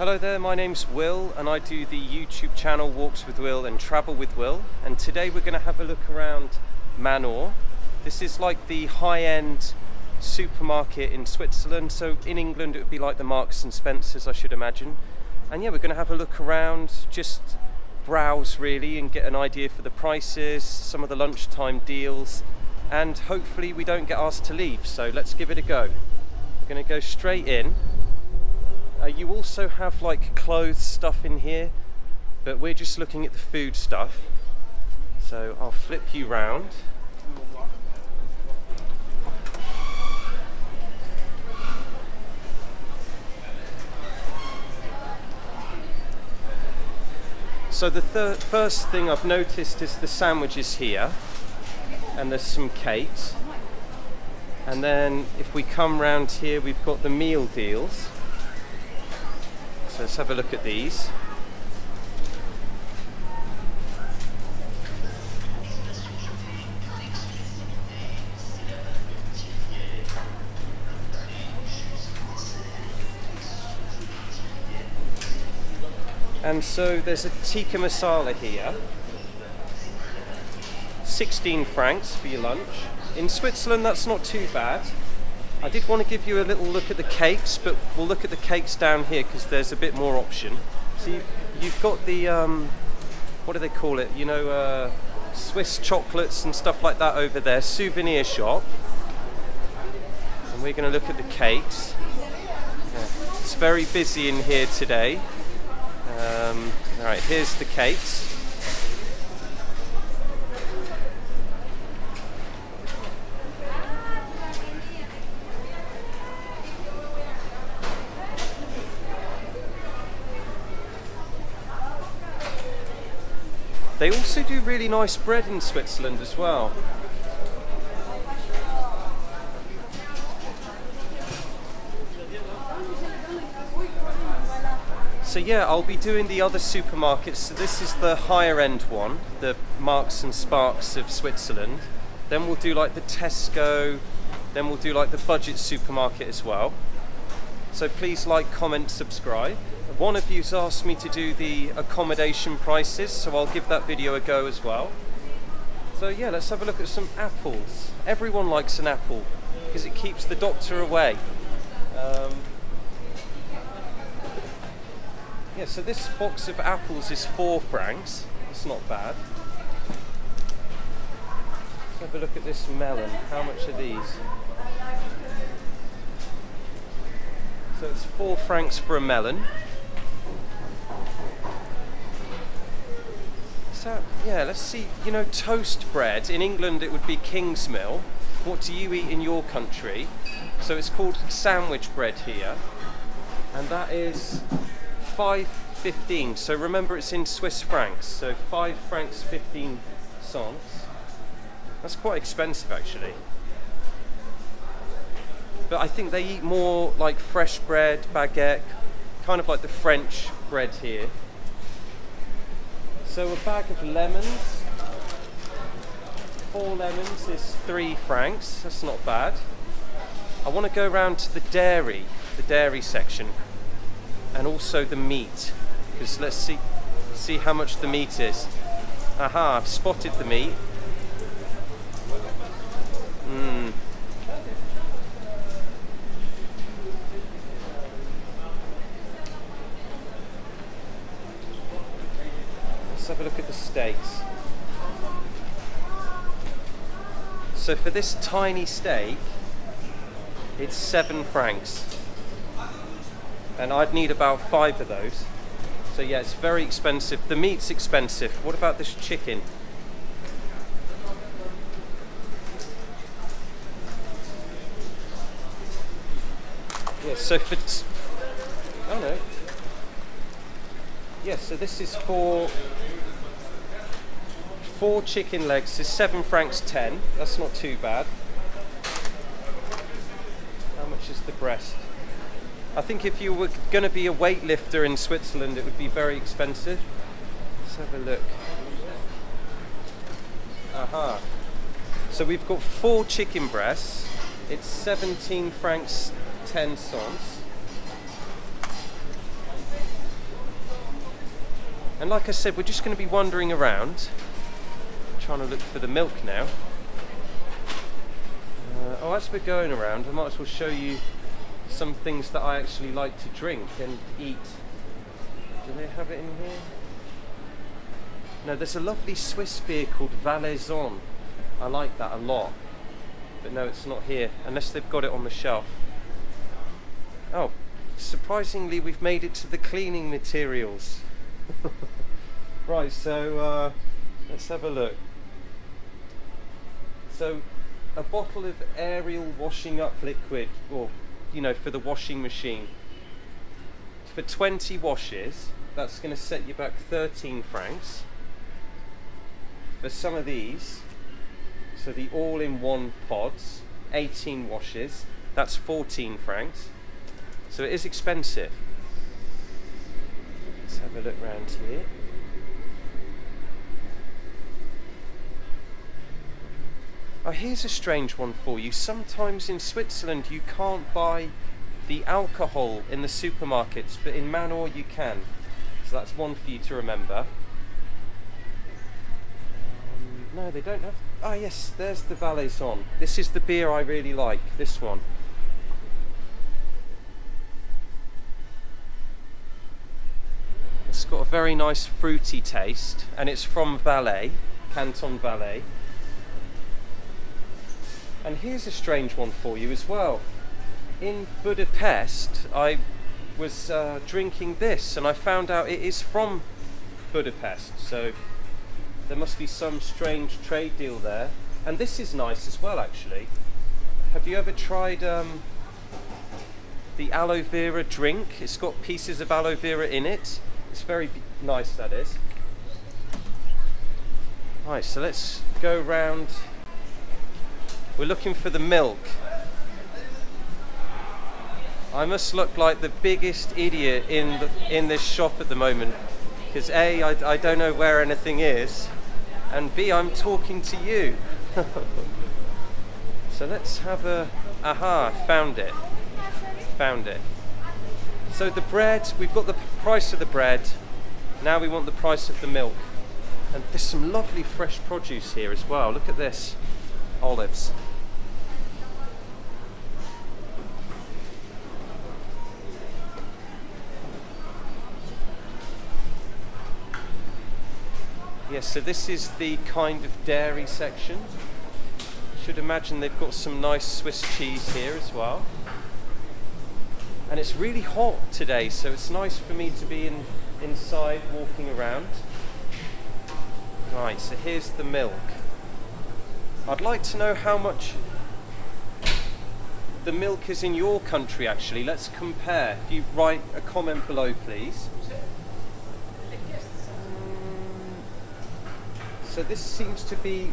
Hello there, my name's Will and I do the YouTube channel Walks with Will and Travel with Will, and today we're going to have a look around Manor. This is like the high-end supermarket in Switzerland, so in England it would be like the Marks and Spencers, I should imagine. And yeah, we're going to have a look around, just browse really and get an idea for the prices, some of the lunchtime deals, and hopefully we don't get asked to leave, so let's give it a go. We're going to go straight in. You also have like clothes stuff in here, but we're just looking at the food stuff, so I'll flip you round. So the first thing I've noticed is the sandwiches here, and there's some cakes, and then if we come round here we've got the meal deals. Let's have a look at these. And so there's a tikka masala here. 16 francs for your lunch. In Switzerland that's not too bad. I did want to give you a little look at the cakes, but we'll look at the cakes down here because there's a bit more option. So you've got the, what do they call it, you know, Swiss chocolates and stuff like that over there, souvenir shop. And we're going to look at the cakes. Yeah, it's very busy in here today. Alright, here's the cakes. They also do really nice bread in Switzerland as well. So yeah, I'll be doing the other supermarkets. So this is the higher end one, the Marks and Sparks of Switzerland. Then we'll do like the Tesco, then we'll do like the budget supermarket as well. So please like, comment, subscribe. One of you's asked me to do the accommodation prices, so I'll give that video a go as well. So yeah, let's have a look at some apples. Everyone likes an apple because it keeps the doctor away. Yeah, so this box of apples is 4 francs. It's not bad. Let's have a look at this melon. How much are these? So it's 4 francs for a melon. So yeah, let's see, you know, toast bread. In England it would be King's Mill. What do you eat in your country? So it's called sandwich bread here. And that is 5.15. So remember it's in Swiss francs. So 5 francs 15 cents. That's quite expensive actually. But I think they eat more like fresh bread, baguette, kind of like the French bread here. So a bag of lemons, 4 lemons is 3 francs, that's not bad. I want to go round to the dairy section, and also the meat, because let's see how much the meat is. Aha, I've spotted the meat. Have a look at the steaks. So for this tiny steak it's 7 francs, and I'd need about 5 of those. So yeah, it's very expensive. The meat's expensive. What about this chicken? Yeah, so for oh no. Yes, yeah, so this is for 4 chicken legs is 7 francs 10. That's not too bad. How much is the breast? I think if you were going to be a weightlifter in Switzerland, it would be very expensive. Let's have a look. Aha. So we've got 4 chicken breasts. It's 17 francs 10 cents. And like I said, we're just going to be wandering around, trying to look for the milk now. Oh, as we're going around, I might as well show you some things that I actually like to drink and eat. Do they have it in here? No, there's a lovely Swiss beer called Valaison. I like that a lot. But no, it's not here, unless they've got it on the shelf. Oh, surprisingly, we've made it to the cleaning materials. Right, so let's have a look. So, a bottle of Ariel washing up liquid, or, you know, for the washing machine. For 20 washes, that's going to set you back 13 francs. For some of these, so the all-in-one pods, 18 washes, that's 14 francs. So it is expensive. Let's have a look round here. Oh, here's a strange one for you. Sometimes in Switzerland you can't buy the alcohol in the supermarkets, but in Manor you can. So that's one for you to remember. No, they don't have... Ah, yes, there's the Valaison. This is the beer I really like, this one. It's got a very nice fruity taste, and it's from Valais, Canton Valais. And here's a strange one for you as well. In Budapest, I was drinking this, and I found out it is from Budapest, so there must be some strange trade deal there. And this is nice as well, actually. Have you ever tried the aloe vera drink? It's got pieces of aloe vera in it. It's very nice, that is. Right, so let's go round. We're looking for the milk. I must look like the biggest idiot in this shop at the moment, because A, I don't know where anything is, and B, I'm talking to you. So let's have a... aha, found it. Found it. So the bread, we've got the price of the bread, now we want the price of the milk. And there's some lovely fresh produce here as well, look at this. Olives. Yes, so this is the kind of dairy section. Should imagine they've got some nice Swiss cheese here as well. And it's really hot today, so it's nice for me to be inside walking around. Right, so here's the milk. I'd like to know how much the milk is in your country, actually. Let's compare. If you write a comment below, please. So this seems to be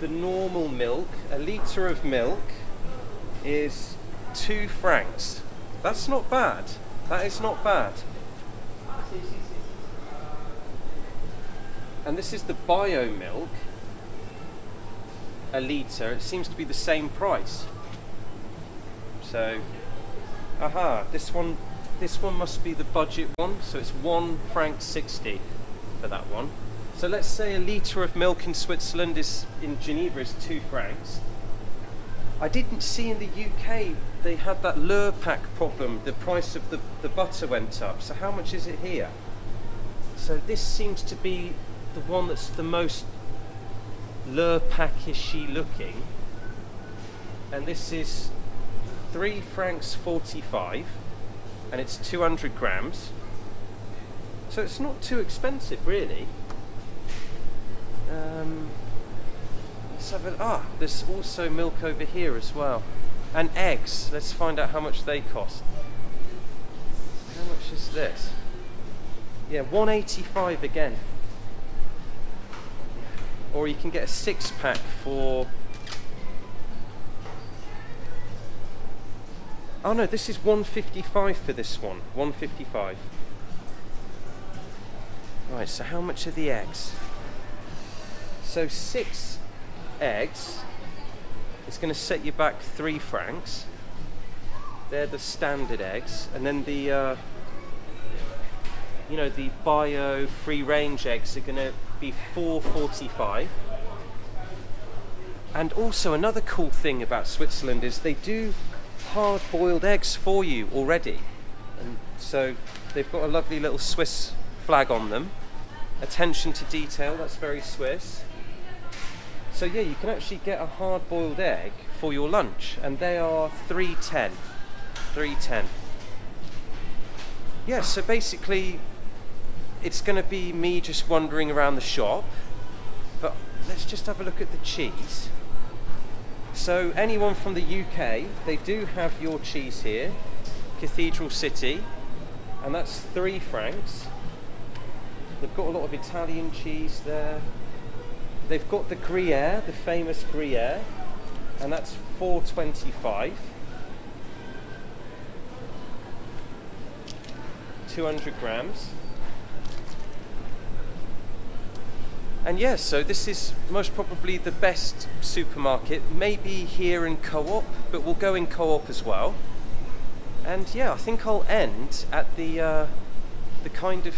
the normal milk. A litre of milk is 2 francs. That's not bad. That is not bad. And this is the bio milk. A litre. It seems to be the same price. So, aha, this one must be the budget one. So it's 1 franc 60 for that one. So let's say a litre of milk in Switzerland is, in Geneva, is 2 francs. I didn't see in the UK they had that Lurpak problem, the price of the butter went up. So how much is it here? So this seems to be the one that's the most Lurpakishy looking. And this is 3 francs 45, and it's 200 grams. So it's not too expensive, really. Let's have a, there's also milk over here as well, and eggs. Let's find out how much they cost. How much is this? Yeah, 1.85 again. Or you can get a 6-pack for... oh no, this is 1.55 for this one. 1.55. Right, so how much are the eggs? So 6 eggs is going to set you back 3 francs. They're the standard eggs, and then you know, the bio free range eggs are going to be $4.45. And also another cool thing about Switzerland is they do hard boiled eggs for you already. And so they've got a lovely little Swiss flag on them. Attention to detail, that's very Swiss. So yeah, you can actually get a hard boiled egg for your lunch, and they are $3.10. $3.10. Yeah, so basically it's going to be me just wandering around the shop, but let's just have a look at the cheese. So anyone from the UK, they do have your cheese here, Cathedral City, and that's £3. They've got a lot of Italian cheese there. They've got the Gruyère, the famous Gruyère, and that's $4.25. 200 grams. And yes, so this is most probably the best supermarket, maybe here in Co-op, but we'll go in Co-op as well. And yeah, I think I'll end at the kind of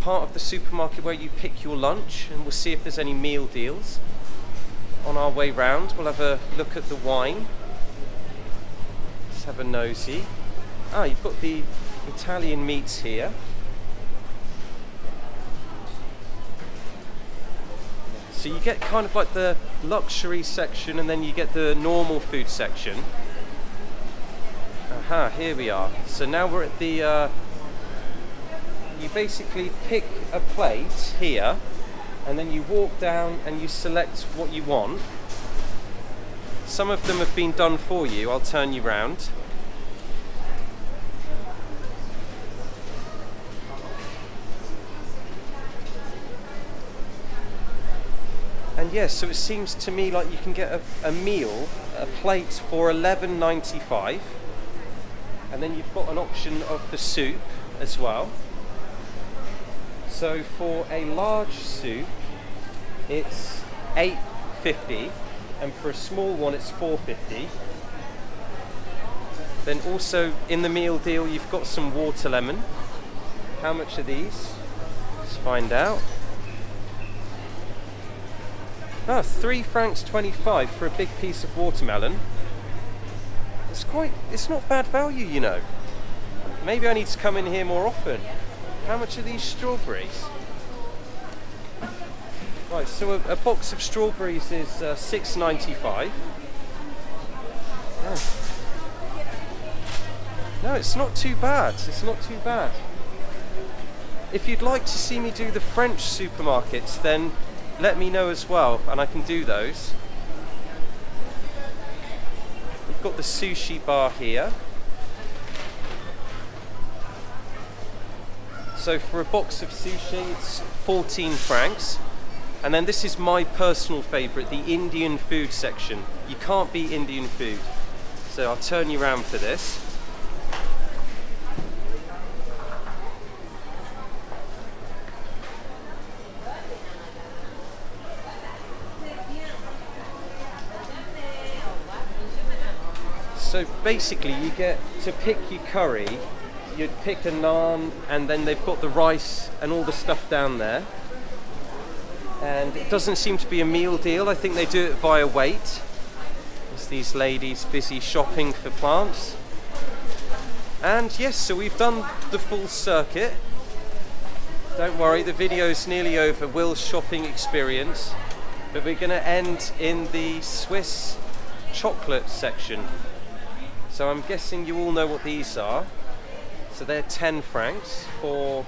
part of the supermarket where you pick your lunch, and we'll see if there's any meal deals. On our way round, we'll have a look at the wine. Let's have a nosy. Ah, you've got the Italian meats here. So you get kind of like the luxury section, and then you get the normal food section. Aha, here we are. So now we're at the, you basically pick a plate here, and then you walk down and you select what you want. Some of them have been done for you. I'll turn you round. And yes, so it seems to me like you can get a meal, a plate for $11.95, and then you've got an option of the soup as well. So for a large soup, it's $8.50, and for a small one, it's $4.50. Then also in the meal deal, you've got some water lemon. How much are these? Let's find out. Ah, $3.25 for a big piece of watermelon. It's quite, it's not bad value, you know. Maybe I need to come in here more often. How much are these strawberries? Right, so a box of strawberries is $6.95. Oh. No, it's not too bad, it's not too bad. If you'd like to see me do the French supermarkets, then let me know as well, and I can do those. We've got the sushi bar here. So for a box of sushi, it's $14. And then this is my personal favorite, the Indian food section. You can't beat Indian food. So I'll turn you around for this. So basically you get to pick your curry, you'd pick a naan, and then they've got the rice and all the stuff down there. And it doesn't seem to be a meal deal, I think they do it via weight. There's these ladies busy shopping for plants. And yes, so we've done the full circuit. Don't worry, the video's nearly over, Will's shopping experience. But we're gonna end in the Swiss chocolate section. So I'm guessing you all know what these are. So they're $10 for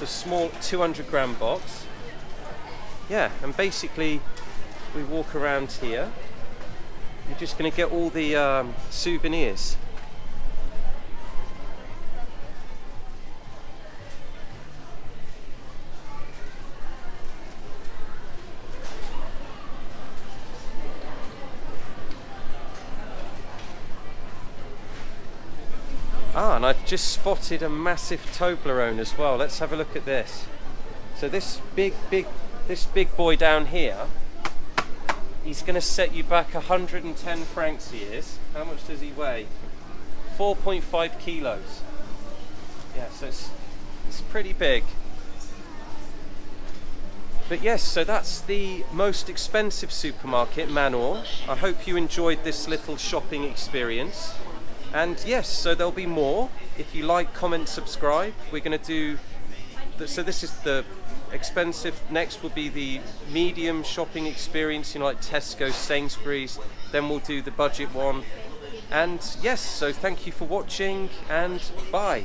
the small 200 gram box. Yeah, and basically we walk around here. You're just going to get all the souvenirs. Ah, and I've just spotted a massive Toblerone as well. Let's have a look at this. So this big boy down here, he's going to set you back $110. He is. How much does he weigh? 4.5 kilos. Yeah, so it's It's pretty big. But yes, so that's the most expensive supermarket, Manor. I hope you enjoyed this little shopping experience. And yes, so there'll be more. If you like, comment, subscribe. We're going to do... So this is the expensive. Next will be the medium shopping experience, you know, like Tesco, Sainsbury's. Then we'll do the budget one. And yes, so thank you for watching and bye.